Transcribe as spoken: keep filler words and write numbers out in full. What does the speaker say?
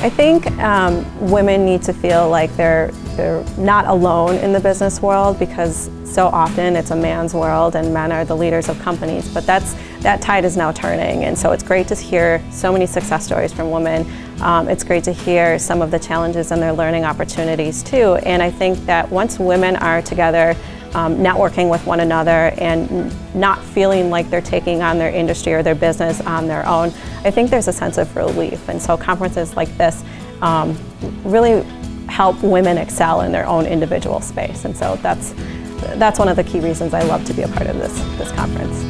I think um, women need to feel like they're, they're not alone in the business world, because so often it's a man's world and men are the leaders of companies, but that's, that tide is now turning, and so it's great to hear so many success stories from women. Um, it's great to hear some of the challenges and their learning opportunities too, and I think that once women are together um, networking with one another and not feeling like they're taking on their industry or their business on their own, I think there's a sense of relief, and so conferences like this um, really help women excel in their own individual space, and so that's, that's one of the key reasons I love to be a part of this, this conference.